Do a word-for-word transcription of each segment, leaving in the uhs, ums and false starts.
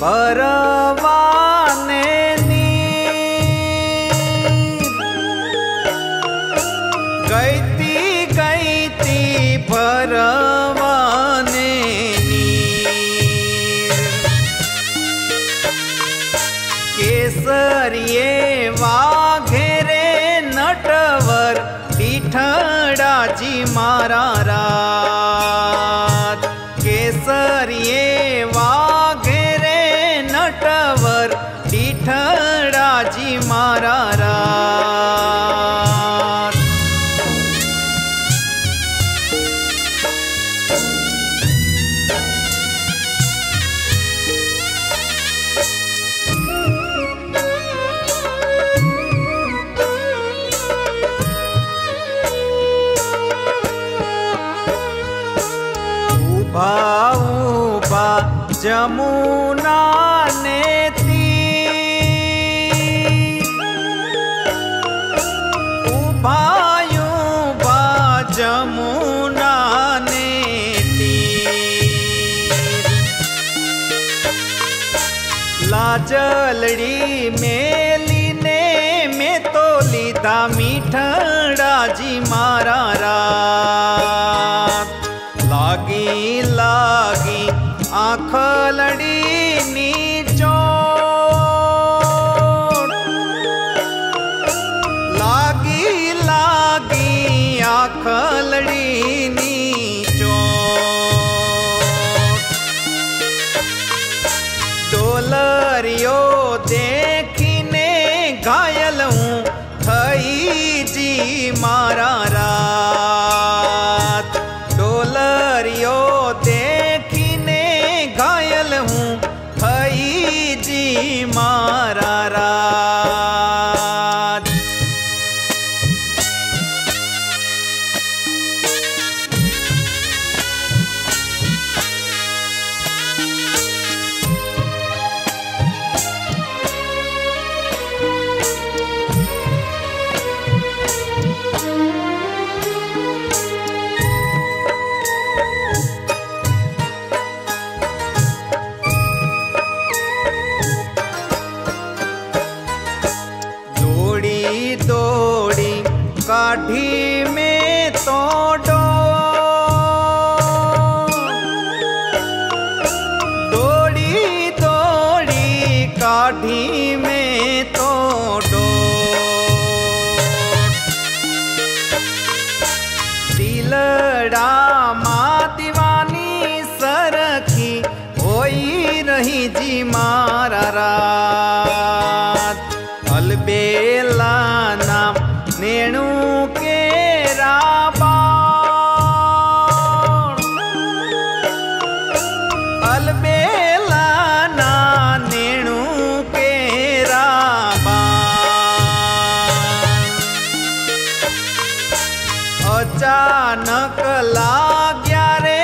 भरवाने नीर, गैती गैती भरवाने नीर, केसरिये वाघेरे नटवर दीठड़ाजी माराराज, केसरिये दीठड़ाजी माराराज। उभा उभा जमुना लाजलड़ी मेली ने मैं तो लीधा मीठड़ाजी माराराज, लागी लागी आँखलड़ी नीचो, लागी लागी आँखलड़ी नीचो, डोलरियो देखीने घायल हूँ थई जी माराराज, डोलरियो देखीने घायल हूँ थई जी माराराज। काढ़ी में तो डोड़ी डोड़ी काढ़ी में तो डो, दिलड़ा माँ दीवानी सरखी होई रही जी माराराज, अलबेला नाम नेणु केरा बाण, अलबेला ना नेणु केरा बाण, अचानक लाग्या रे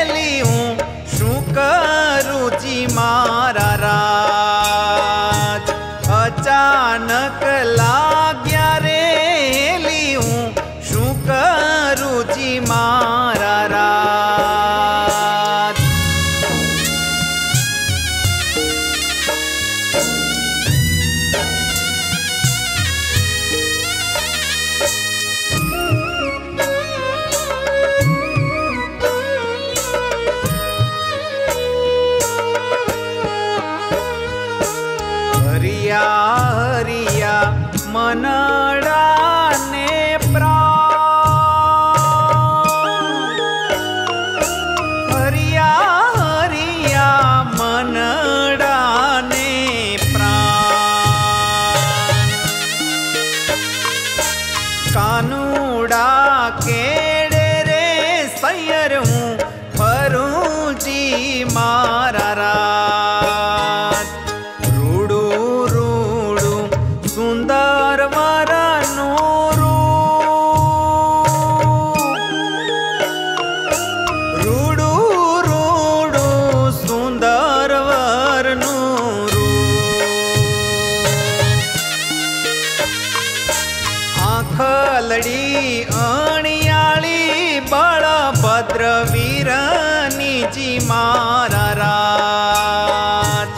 एली हूँ शू करू जी माराराज, अचानक लाग्या रे जी माराराज। हरिया हरिया मनड़ा ने कानूड़ा केड़े रे सैयर हूँ फरूँ जी माराराज, रूड़ू रूड़ू सुंदर वरनूरू, रूड़ू रूड़ू सुंदर वरनूरू, आँखलड़ी अणियाली बलभद्र वीरनी जी माराराज,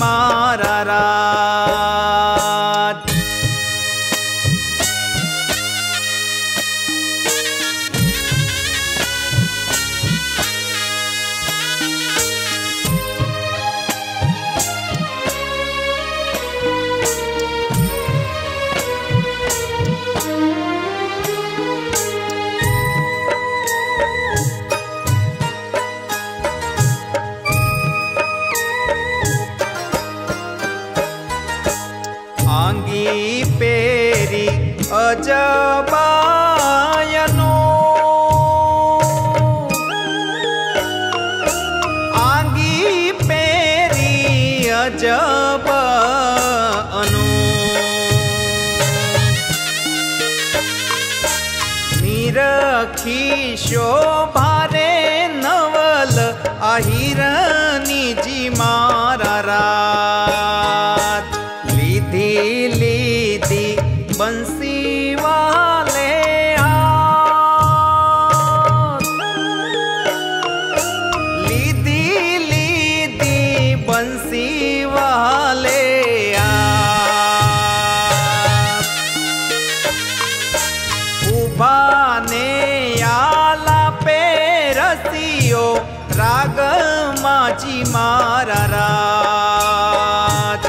महाराज। अजबायनो आंगी पेरी अजबायनो निरखी शोभारे नवल आहिरनी जी माराराज। लीधी लीधी बंसी वाले हाथ लीधी लीधी बंसी वाले हाथ उभाने आला पे रसियो राग माजी माराराज।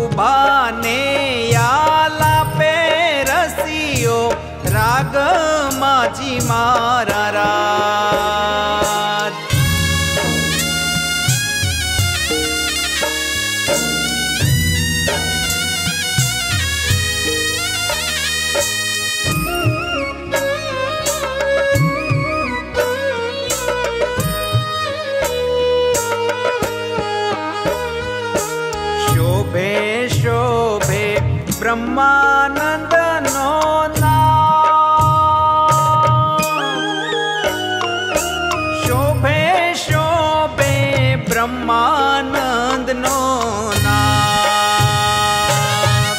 उभाने आला पे रसियो राग माजी माराराज। शोभे शोभे ब्रह्मानंद नो शोभे शोभे ब्रह्मानंद नो नाम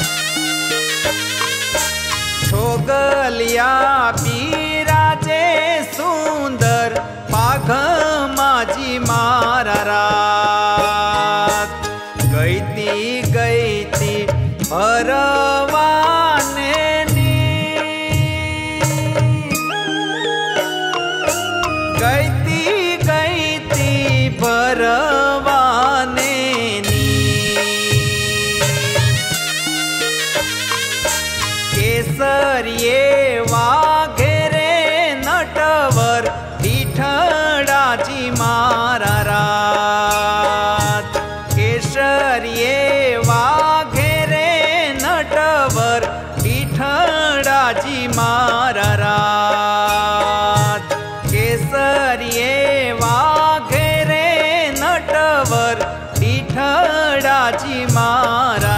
छोगलिया बीराजे सुंदर पाघ माजी माराराज। गईती गईती भरवाने गईती गईती भरवाने केसरिये वाघेरे नटवर दीठड़ाजी माराराज। केसरिये वाघेरे नटवर दीठड़ाजी माराराज। केसरिये वाघेरे नटवर दीठड़ाजी माराराज।